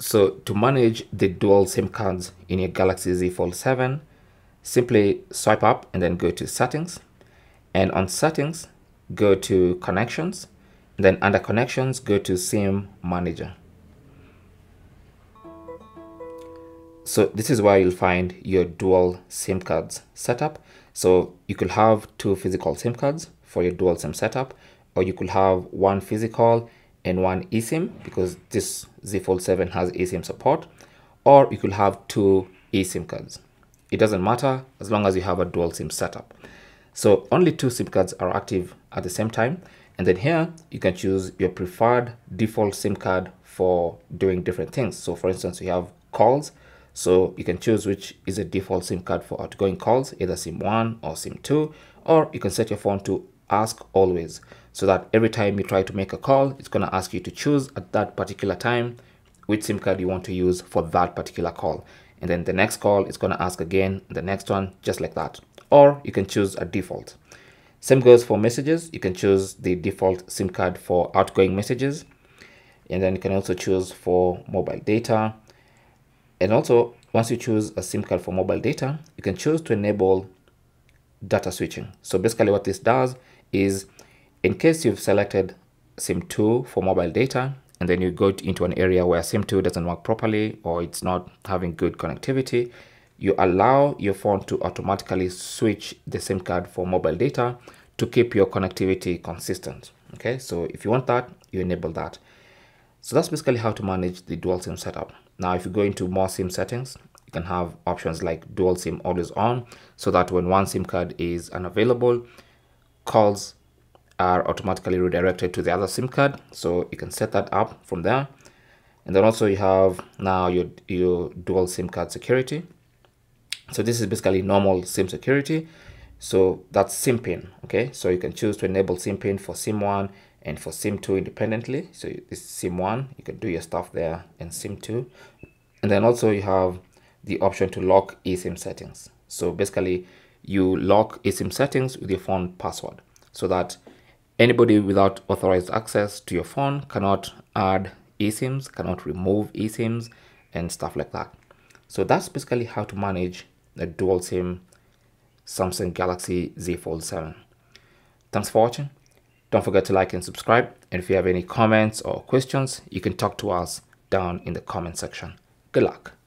So to manage the dual SIM cards in your Galaxy Z Fold 7, simply swipe up and then go to Settings. And on Settings, go to Connections. And then under Connections, go to SIM Manager. So this is where you'll find your dual SIM cards setup. So you could have two physical SIM cards for your dual SIM setup, or you could have one physical and one eSIM, because this Z Fold 7 has eSIM support, or you could have two eSIM cards. It doesn't matter as long as you have a dual SIM setup. So only two SIM cards are active at the same time. And then here you can choose your preferred default SIM card for doing different things. So for instance, you have calls. So you can choose which is a default SIM card for outgoing calls, either SIM 1 or SIM 2, or you can set your phone to ask always, so that every time you try to make a call, it's going to ask you to choose at that particular time which SIM card you want to use for that particular call. And then the next call, it's going to ask again, the next one, just like that. Or you can choose a default. Same goes for messages. You can choose the default SIM card for outgoing messages. And then you can also choose for mobile data. And also, once you choose a SIM card for mobile data, you can choose to enable data switching. So basically what this does is, in case you've selected SIM 2 for mobile data, and then you go into an area where SIM 2 doesn't work properly, or it's not having good connectivity, you allow your phone to automatically switch the SIM card for mobile data to keep your connectivity consistent. Okay, so if you want that, you enable that. So that's basically how to manage the dual SIM setup. Now, if you go into more SIM settings, you can have options like dual SIM always on, so that when one SIM card is unavailable, calls are automatically redirected to the other SIM card. So you can set that up from there. And then also you have now your dual SIM card security. So this is basically normal SIM security. So that's SIM pin, okay? So you can choose to enable SIM pin for SIM 1 and for SIM 2 independently. So this is SIM 1, you can do your stuff there, and SIM 2. And then also you have the option to lock eSIM settings. So basically you lock eSIM settings with your phone password, so that anybody without authorized access to your phone cannot add eSIMs, cannot remove eSIMs, and stuff like that. So that's basically how to manage the dual SIM Samsung Galaxy Z Fold 7. Thanks for watching. Don't forget to like and subscribe. And if you have any comments or questions, you can talk to us down in the comment section. Good luck.